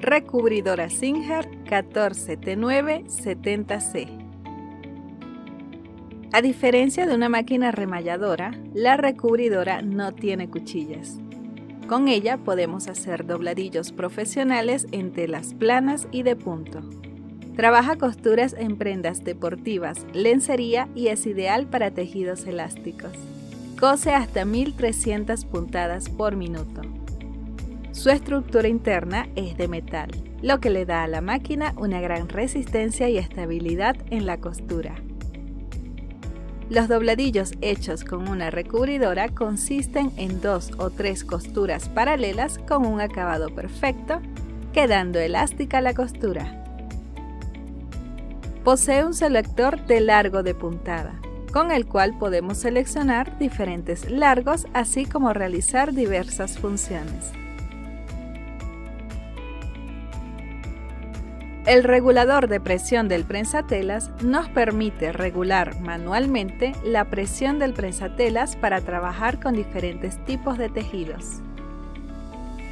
Recubridora Singer 14T970C. A diferencia de una máquina remalladora, la recubridora no tiene cuchillas. Con ella podemos hacer dobladillos profesionales en telas planas y de punto. Trabaja costuras en prendas deportivas, lencería y es ideal para tejidos elásticos. Cose hasta 1300 puntadas por minuto. Su estructura interna es de metal, lo que le da a la máquina una gran resistencia y estabilidad en la costura. Los dobladillos hechos con una recubridora consisten en 2 o 3 costuras paralelas con un acabado perfecto, quedando elástica la costura. Posee un selector de largo de puntada, con el cual podemos seleccionar diferentes largos así como realizar diversas funciones. El regulador de presión del prensatelas nos permite regular manualmente la presión del prensatelas para trabajar con diferentes tipos de tejidos.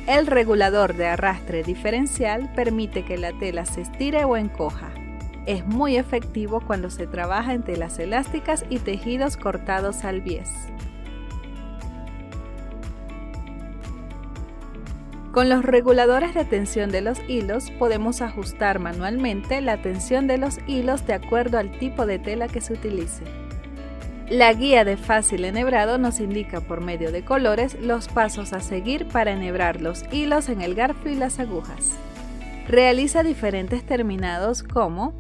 El regulador de arrastre diferencial permite que la tela se estire o encoja. Es muy efectivo cuando se trabaja en telas elásticas y tejidos cortados al bies. Con los reguladores de tensión de los hilos podemos ajustar manualmente la tensión de los hilos de acuerdo al tipo de tela que se utilice. La guía de fácil enhebrado nos indica por medio de colores los pasos a seguir para enhebrar los hilos en el garfio y las agujas. Realiza diferentes terminados como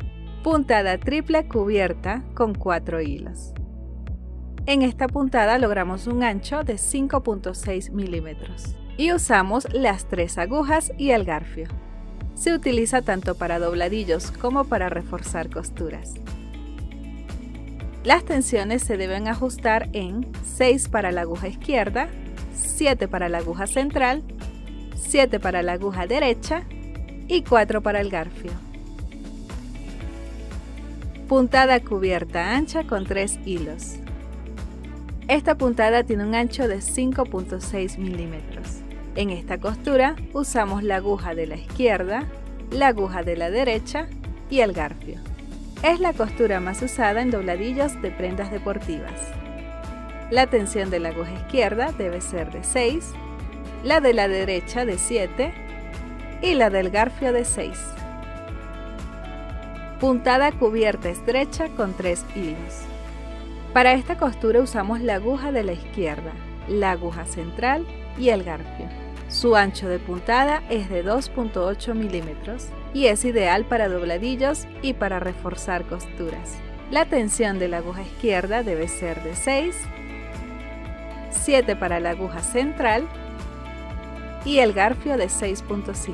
puntada triple cubierta con 4 hilos. En esta puntada logramos un ancho de 5.6 milímetros. Y usamos las 3 agujas y el garfio. Se utiliza tanto para dobladillos como para reforzar costuras. Las tensiones se deben ajustar en 6 para la aguja izquierda, 7 para la aguja central, 7 para la aguja derecha y 4 para el garfio. Puntada cubierta ancha con 3 hilos. Esta puntada tiene un ancho de 5.6 milímetros. En esta costura usamos la aguja de la izquierda, la aguja de la derecha y el garfio. Es la costura más usada en dobladillos de prendas deportivas. La tensión de la aguja izquierda debe ser de 6, la de la derecha de 7 y la del garfio de 6. Puntada cubierta estrecha con 3 hilos. Para esta costura usamos la aguja de la izquierda, la aguja central y el garfio. Su ancho de puntada es de 2.8 milímetros y es ideal para dobladillos y para reforzar costuras. La tensión de la aguja izquierda debe ser de 6, 7 para la aguja central y el garfio de 6.5.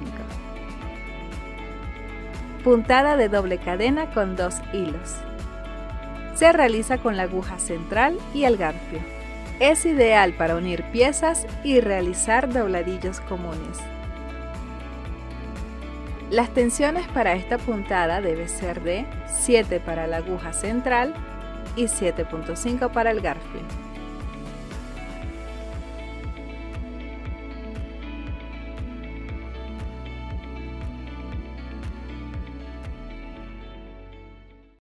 Puntada de doble cadena con 2 hilos. Se realiza con la aguja central y el garfio. Es ideal para unir piezas y realizar dobladillos comunes. Las tensiones para esta puntada deben ser de 7 para la aguja central y 7.5 para el garfio.